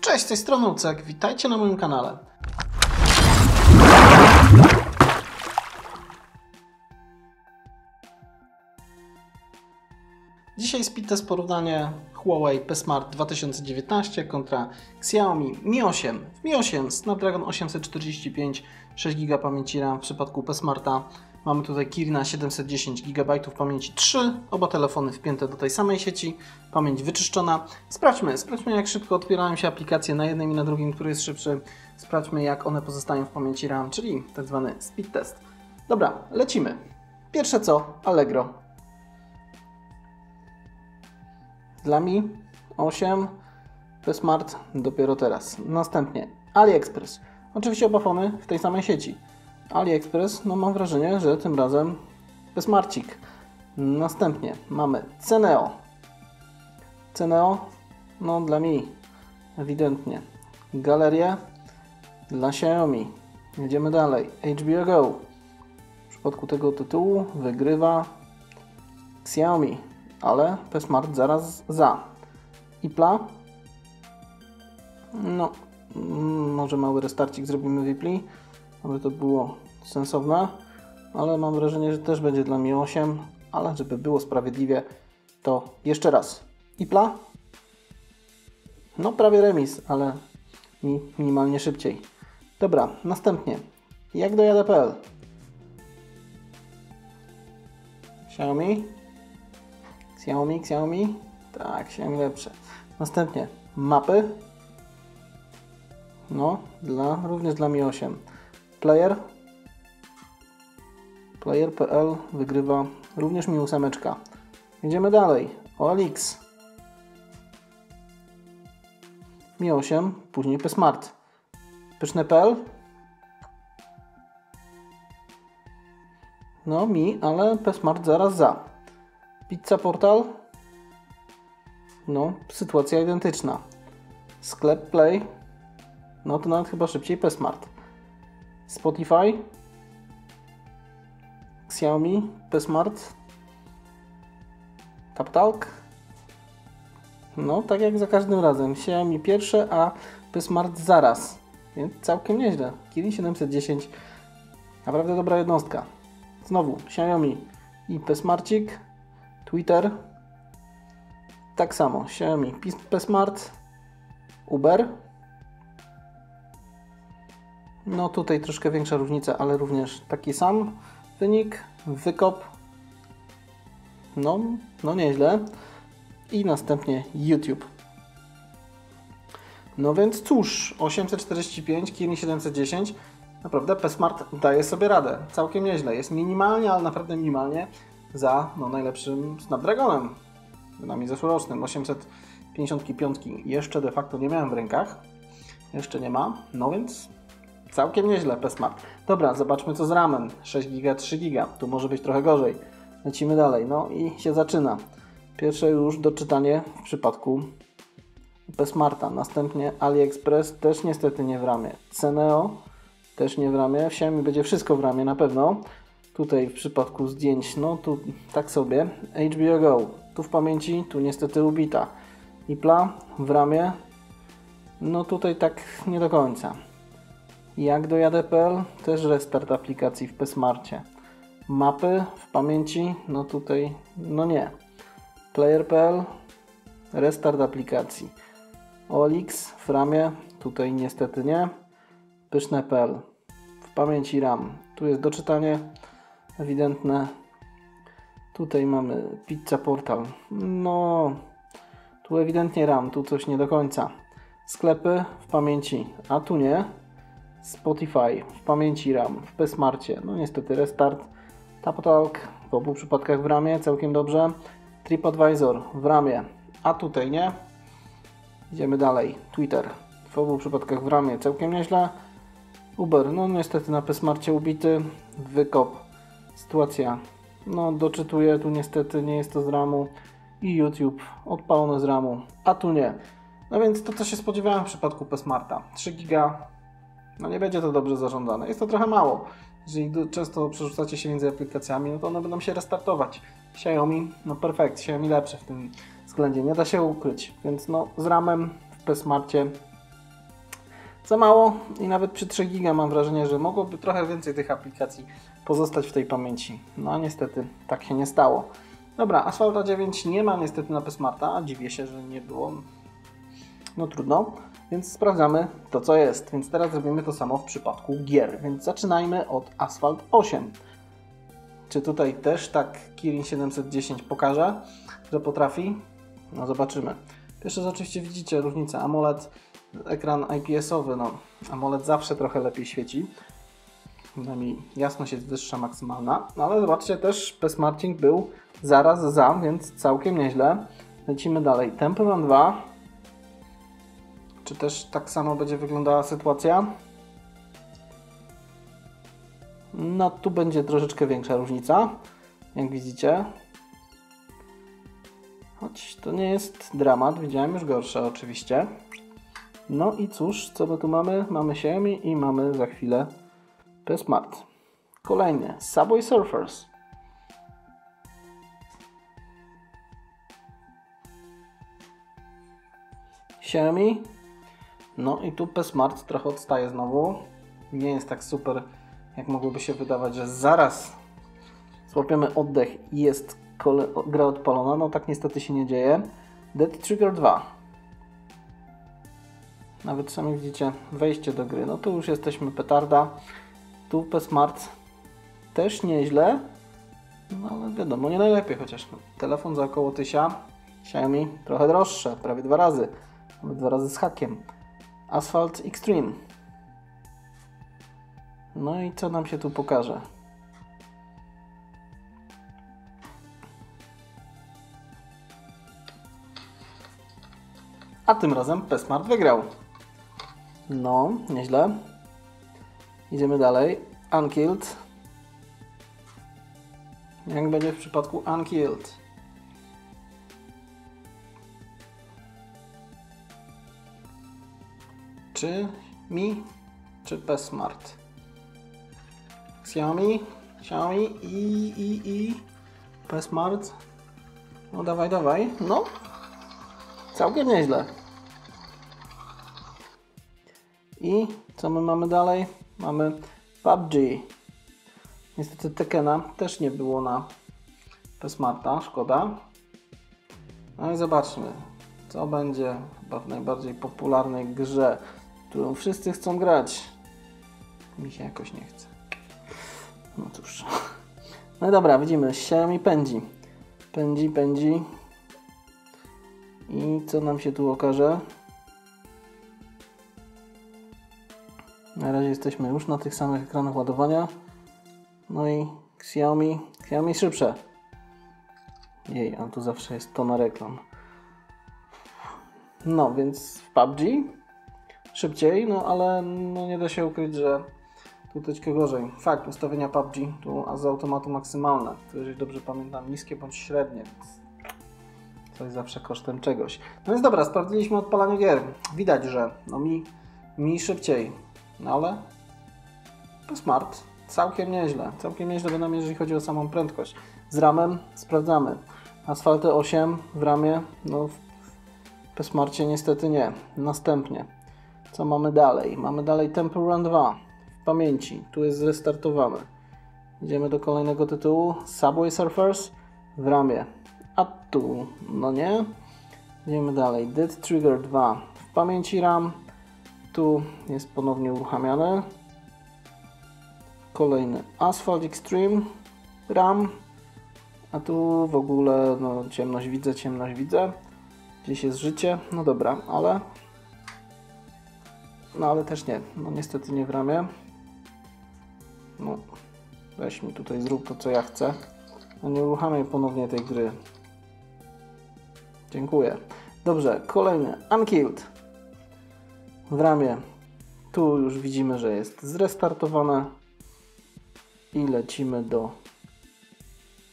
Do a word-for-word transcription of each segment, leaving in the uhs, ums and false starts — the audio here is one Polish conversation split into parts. Cześć, z tej strony Łucek, witajcie na moim kanale. Dzisiaj speed test porównanie Huawei P Smart dwa tysiące dziewiętnaście kontra Xiaomi Mi osiem. W Mi osiem Snapdragon osiemset czterdzieści pięć, sześć giga pamięci RAM, w przypadku P Smarta mamy tutaj Kirina siedemset dziesięć gigabajtów pamięci trzy, oba telefony wpięte do tej samej sieci, pamięć wyczyszczona. Sprawdźmy, sprawdźmy jak szybko otwierają się aplikacje na jednym i na drugim, który jest szybszy. Sprawdźmy jak one pozostają w pamięci RAM, czyli tak zwany speed test. Dobra, lecimy. Pierwsze co, Allegro. Dla Mi osiem, P Smart dopiero teraz. Następnie AliExpress. Oczywiście oba fony w tej samej sieci. AliExpress, no mam wrażenie, że tym razem P Smarcik. Następnie mamy Ceneo. Ceneo, no dla Mi, ewidentnie. Galerie dla Xiaomi. Jedziemy dalej. H B O Go. W przypadku tego tytułu wygrywa Xiaomi, ale P Smart zaraz za. Ipla. No, może mały restarcik zrobimy w Ipli, aby to było sensowne, ale mam wrażenie, że też będzie dla Mi osiem, ale żeby było sprawiedliwie, to jeszcze raz. Ipla? No prawie remis, ale minimalnie szybciej. Dobra, następnie Jakdojade.pl. Xiaomi? Xiaomi, Xiaomi? Tak, Xiaomi lepsze. Następnie mapy. No, dla, również dla Mi osiem. Player. Player.pl wygrywa również Mi osiem. Jedziemy dalej. O L X. Mi osiem, później P Smart. Pyszne.pl. No Mi, ale P Smart zaraz za. Pizza Portal. No, sytuacja identyczna. Sklep Play. No to nawet chyba szybciej P Smart. Spotify, Xiaomi, P Smart, Tapatalk. No, tak jak za każdym razem. Xiaomi pierwsze, a P Smart zaraz. Więc całkiem nieźle. Kirin siedemset dziesięć. Naprawdę dobra jednostka. Znowu Xiaomi i P Smarcik. Twitter. Tak samo. Xiaomi, P Smart, Uber. No tutaj troszkę większa różnica, ale również taki sam wynik. Wykop. No, no nieźle. I następnie YouTube. No więc cóż, osiemset czterdzieści pięć, Kirin siedemset dziesięć. Naprawdę P Smart daje sobie radę. Całkiem nieźle. Jest minimalnie, ale naprawdę minimalnie za no, najlepszym Snapdragonem. Bynajmniej zeszłorocznym. osiemset pięćdziesiąt pięć jeszcze de facto nie miałem w rękach. Jeszcze nie ma. No więc całkiem nieźle P Smart. Dobra, zobaczmy co z ramem. sześć giga, trzy giga. Tu może być trochę gorzej. Lecimy dalej. No i się zaczyna. Pierwsze już doczytanie w przypadku P Smarta. Następnie AliExpress też niestety nie w ramie. Ceneo też nie w ramie. W Xiaomi będzie wszystko w ramie na pewno. Tutaj w przypadku zdjęć, no tu tak sobie. H B O Go. Tu w pamięci, tu niestety ubita. Ipla w ramie. No tutaj tak nie do końca. Jakdojade.pl też restart aplikacji w P Smarcie. Mapy w pamięci, no tutaj, no nie. Player.pl restart aplikacji. O L X w ramie, tutaj niestety nie. Pyszne.pl w pamięci RAM, tu jest doczytanie ewidentne. Tutaj mamy Pizza Portal, no tu ewidentnie RAM, tu coś nie do końca. Sklepy w pamięci, a tu nie. Spotify w pamięci RAM, w P Smarcie, no niestety restart. Tapatalk w obu przypadkach w ramie, całkiem dobrze. TripAdvisor w ramie, a tutaj nie. Idziemy dalej. Twitter w obu przypadkach w ramie, całkiem nieźle. Uber, no niestety na P Smarcie ubity. Wykop, sytuacja, no doczytuję, tu niestety nie jest to z ramu. I YouTube odpalone z ramu, a tu nie. No więc to co się spodziewałem w przypadku P Smarta, trzy giga. No nie będzie to dobrze zarządzane. Jest to trochę mało. Jeżeli często przerzucacie się między aplikacjami, no to one będą się restartować. Xiaomi, no perfekt, Xiaomi lepsze w tym względzie. Nie da się ukryć. Więc no z ramem w P Smarcie za mało i nawet przy trzy giga mam wrażenie, że mogłoby trochę więcej tych aplikacji pozostać w tej pamięci. No niestety tak się nie stało. Dobra, Asfalta dziewięć nie ma niestety na P-Smarta, a dziwię się, że nie było. No trudno, więc sprawdzamy to, co jest. Więc teraz zrobimy to samo w przypadku gier, więc zaczynajmy od Asphalt osiem. Czy tutaj też tak Kirin siedemset dziesięć pokaże, że potrafi? No zobaczymy. Pierwsze, że oczywiście widzicie różnicę AMOLED, ekran I P S-owy, no AMOLED zawsze trochę lepiej świeci. Przynajmniej jasność jest wyższa, maksymalna, no ale zobaczcie też P-Smarcing był zaraz za, więc całkiem nieźle. Lecimy dalej. Temple Run dwa. Czy też tak samo będzie wyglądała sytuacja? No tu będzie troszeczkę większa różnica, jak widzicie. Choć to nie jest dramat, widziałem już gorsze oczywiście. No i cóż, co my tu mamy? Mamy Xiaomi i mamy za chwilę P-Smart. Kolejny, Subway Surfers. Xiaomi. No i tu P-Smart trochę odstaje znowu. Nie jest tak super, jak mogłoby się wydawać, że zaraz złapiemy oddech i jest gra odpalona. No tak niestety się nie dzieje. Dead Trigger dwa. Nawet sami widzicie wejście do gry. No tu już jesteśmy petarda. Tu P-Smart też nieźle. No ale wiadomo, nie najlepiej, chociaż telefon za około tysiąc. Xiaomi trochę droższe, prawie dwa razy. Nawet dwa razy z hakiem. Asphalt Extreme. No i co nam się tu pokaże? A tym razem P-Smart wygrał. No, nieźle. Idziemy dalej. Unkilled. Jak będzie w przypadku Unkilled? Czy Mi, czy P-Smart? Xiaomi, Xiaomi i, i, i P-Smart. No dawaj, dawaj. No, całkiem nieźle. I co my mamy dalej? Mamy P U B G. Niestety Tekena też nie było na P-Smarta, szkoda. No i zobaczmy, co będzie chyba w najbardziej popularnej grze, którą wszyscy chcą grać. Mi się jakoś nie chce. No cóż. No i dobra, widzimy, Xiaomi pędzi. Pędzi, pędzi. I co nam się tu okaże? Na razie jesteśmy już na tych samych ekranach ładowania. No i Xiaomi, Xiaomi szybsze. Jej, ale tu zawsze jest tona reklam. No więc w P U B G szybciej, no ale no nie da się ukryć, że tu troszkę gorzej. Fakt, ustawienia P U B G tu a z automatu maksymalne, to jeżeli dobrze pamiętam, niskie bądź średnie, więc coś zawsze kosztem czegoś. No więc dobra, sprawdziliśmy odpalanie gier. Widać, że no mi, mi szybciej, no ale P-Smart całkiem nieźle, całkiem nieźle bynajmniej jeżeli chodzi o samą prędkość. Z ramem sprawdzamy. Asphalt osiem w ramie, no w P-Smarcie niestety nie. Następnie, co mamy dalej? Mamy dalej Temple Run dwa. Pamięci. Tu jest zrestartowane. Idziemy do kolejnego tytułu. Subway Surfers w ramie. A tu, no nie. Idziemy dalej. Dead Trigger dwa w pamięci RAM. Tu jest ponownie uruchamiane. Kolejny Asphalt Extreme RAM. A tu w ogóle no ciemność widzę, ciemność widzę. Gdzieś jest życie. No dobra, ale... No ale też nie. No niestety nie w ramie. No, weź mi tutaj zrób to, co ja chcę. No nie uruchamiaj ponownie tej gry. Dziękuję. Dobrze, kolejny. Unkilled. W ramie. Tu już widzimy, że jest zrestartowane. I lecimy do...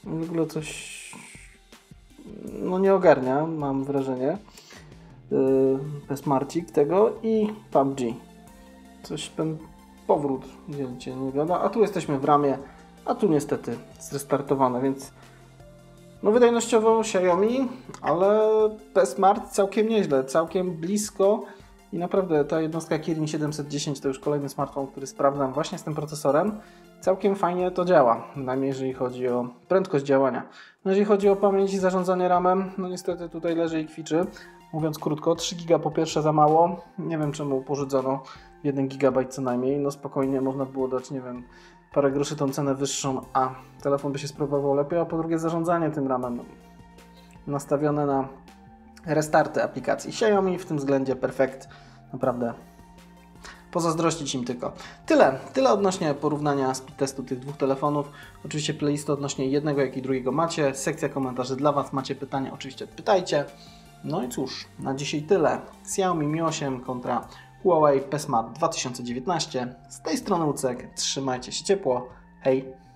W ogóle coś... No nie ogarnia, mam wrażenie. Yy, P-Smarcik tego i P U B G. Coś ten... Powrót, gdzie cię nie gada, a tu jesteśmy w ramie, a tu niestety zrestartowane, więc no wydajnościowo Xiaomi, ale P-Smart całkiem nieźle, całkiem blisko I naprawdę ta jednostka Kirin siedemset dziesięć to już kolejny smartfon, który sprawdzam właśnie z tym procesorem. Całkiem fajnie to działa, najmniej jeżeli chodzi o prędkość działania. No, jeżeli chodzi o pamięć i zarządzanie ramem, no niestety tutaj leży i kwiczy. Mówiąc krótko, trzy giga po pierwsze za mało. Nie wiem czemu pożydzono jeden gigabajt co najmniej. No spokojnie można było dać, nie wiem, parę groszy tą cenę wyższą, a telefon by się sprawował lepiej. A po drugie zarządzanie tym ramem nastawione na restarty aplikacji Xiaomi, w tym względzie perfekt, naprawdę pozazdrościć im tylko. Tyle, tyle odnośnie porównania speed testu tych dwóch telefonów. Oczywiście playlistę odnośnie jednego jak i drugiego macie, sekcja komentarzy dla Was, macie pytania, oczywiście pytajcie. No i cóż, na dzisiaj tyle. Xiaomi Mi osiem kontra Huawei P Smart dwa tysiące dziewiętnaście. Z tej strony Łucek, trzymajcie się ciepło, hej!